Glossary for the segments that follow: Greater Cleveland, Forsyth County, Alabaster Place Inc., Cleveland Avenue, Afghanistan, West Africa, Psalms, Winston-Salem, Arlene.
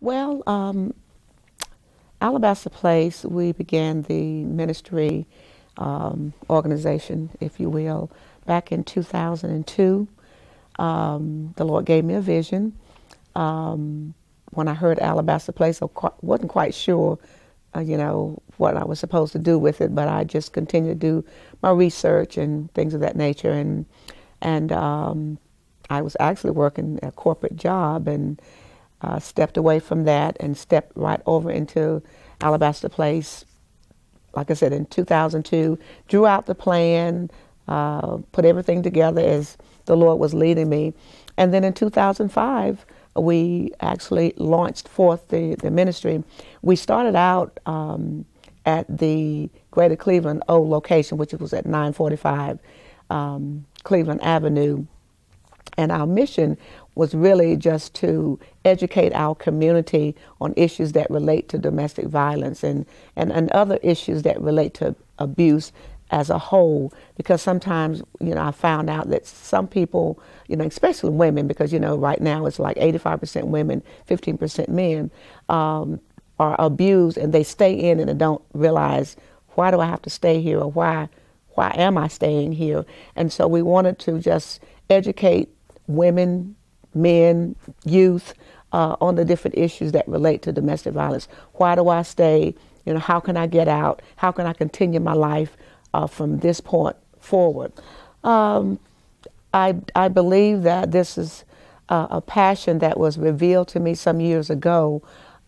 Well, Alabaster Place, we began the ministry organization, if you will, back in 2002. The Lord gave me a vision. When I heard Alabaster Place, I wasn't quite sure, you know, what I was supposed to do with it, but I just continued to do my research and things of that nature. And I was actually working a corporate job and stepped away from that and stepped right over into Alabaster Place, like I said, in 2002. Drew out the plan, put everything together as the Lord was leading me. And then in 2005, we actually launched forth the ministry. We started out at the Greater Cleveland old location, which was at 945 Cleveland Avenue. And our mission was really just to educate our community on issues that relate to domestic violence and other issues that relate to abuse as a whole, because sometimes, you know, I found out that some people, you know, especially women, because, you know, right now it's like 85% women, 15% men, are abused, and they stay in and they don't realize, why do I have to stay here, or why am I staying here? And so we wanted to just educate women, men, youth on the different issues that relate to domestic violence. Why do I stay? You know, how can I get out? How can I continue my life from this point forward? I believe that this is a passion that was revealed to me some years ago,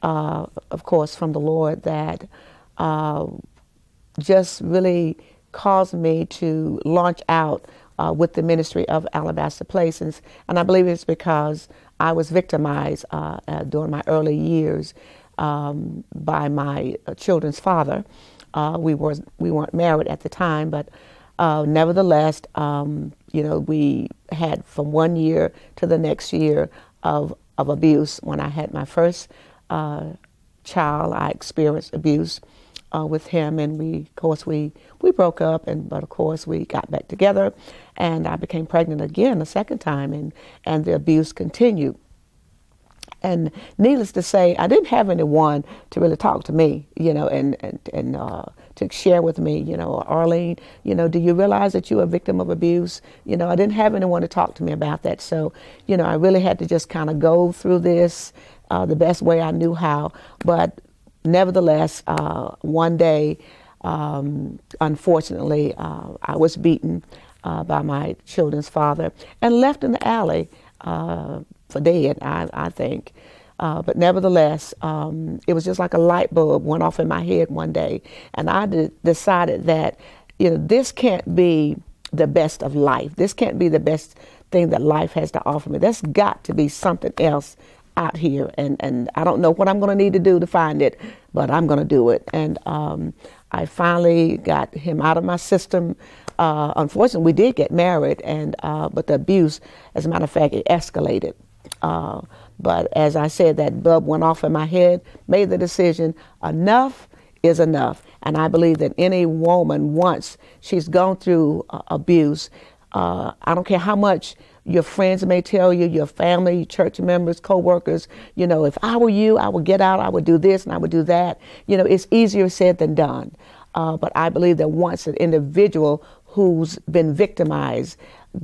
of course, from the Lord, that just really caused me to launch out with the ministry of Alabaster Place. And I believe it's because I was victimized during my early years by my children's father. We weren't married at the time, but nevertheless, you know, we had from one year to the next year of abuse. When I had my first child, I experienced abuse with him, and we broke up, but of course we got back together, and I became pregnant again a second time, and the abuse continued. And needless to say, I didn't have anyone to really talk to me, you know, and to share with me, you know, Arlene, you know, do you realize that you're a victim of abuse? You know, I didn't have anyone to talk to me about that. So, you know, I really had to just kind of go through this the best way I knew how. But nevertheless, one day, unfortunately, I was beaten by my children's father and left in the alley for dead, I think. But nevertheless, it was just like a light bulb went off in my head one day, and I decided that, you know, this can't be the best of life. This can't be the best thing that life has to offer me. There's got to be something else out here, and I don't know what I'm going to need to do to find it, but I'm going to do it. And I finally got him out of my system. Unfortunately, we did get married, but the abuse, as a matter of fact, it escalated. But as I said, that bulb went off in my head, made the decision, enough is enough. And I believe that any woman, once she's gone through abuse, I don't care how much your friends may tell you, your family, your church members, co-workers, you know, if I were you, I would get out, I would do this and I would do that. You know, it's easier said than done. But I believe that once an individual who's been victimized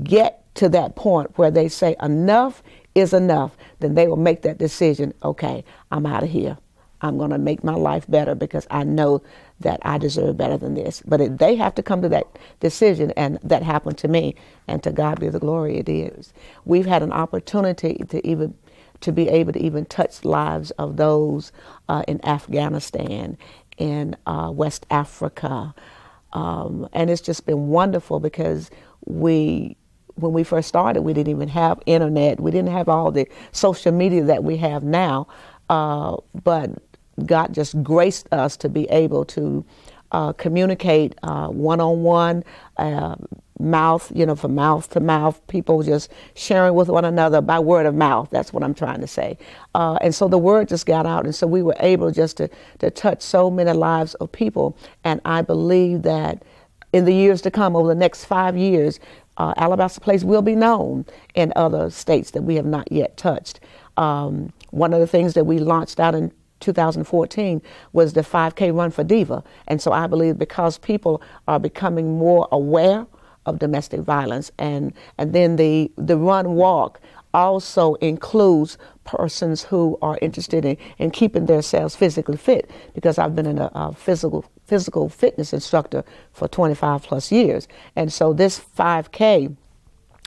get to that point where they say enough is enough, then they will make that decision, okay, I'm out of here. I'm going to make my life better because I know that I deserve better than this. But they have to come to that decision, and that happened to me, and to God be the glory, it is. We've had an opportunity to be able to even touch lives of those in Afghanistan, in West Africa, and it's just been wonderful because when we first started, we didn't even have internet. We didn't have all the social media that we have now, but God just graced us to be able to communicate one-on-one, from mouth to mouth, people just sharing with one another by word of mouth. That's what I'm trying to say. And so the word just got out, and so we were able just to touch so many lives of people. And I believe that in the years to come, over the next 5 years, Alabaster Place will be known in other states that we have not yet touched. One of the things that we launched out in 2014 was the 5K Run for Diva. And so I believe because people are becoming more aware of domestic violence, and then the run walk also includes persons who are interested in keeping themselves physically fit, because I've been a physical fitness instructor for 25 plus years. And so this 5K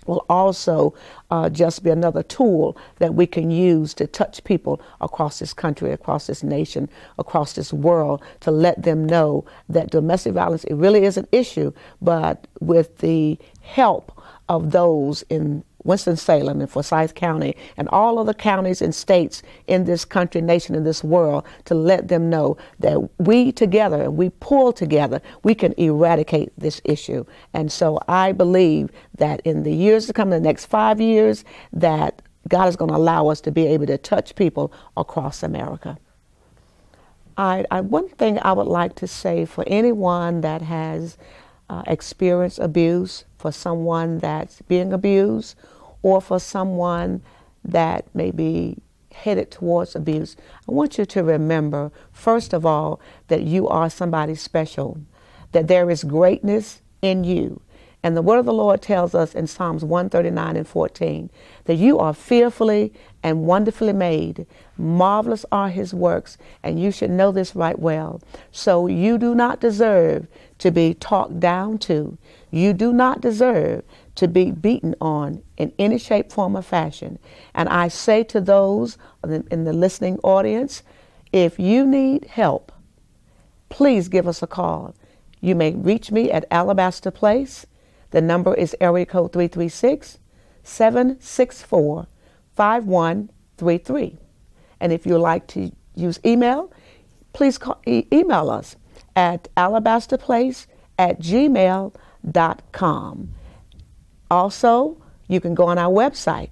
will also just be another tool that we can use to touch people across this country, across this nation, across this world, to let them know that domestic violence, it really is an issue, but with the help of those in Winston-Salem and Forsyth County and all of the counties and states in this country, nation, in this world, to let them know that we together, and we pull together, we can eradicate this issue. And so I believe that in the years to come, the next 5 years, that God is going to allow us to be able to touch people across America. One thing I would like to say for anyone that has experienced abuse, for someone that's being abused, or for someone that may be headed towards abuse, I want you to remember, first of all, that you are somebody special, that there is greatness in you. And the word of the Lord tells us in Psalms 139 and 14, that you are fearfully and wonderfully made. Marvelous are his works, and you should know this right well. So you do not deserve to be talked down to. You do not deserve to be beaten on in any shape, form, or fashion. And I say to those in the listening audience, if you need help, please give us a call. You may reach me at Alabaster Place. The number is area code 336-764-5133. And if you would like to use email, please email us at alabasterplace@gmail.com. Also, you can go on our website.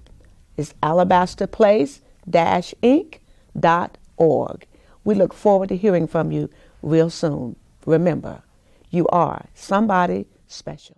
It's alabasterplace-inc.org. We look forward to hearing from you real soon. Remember, you are somebody special.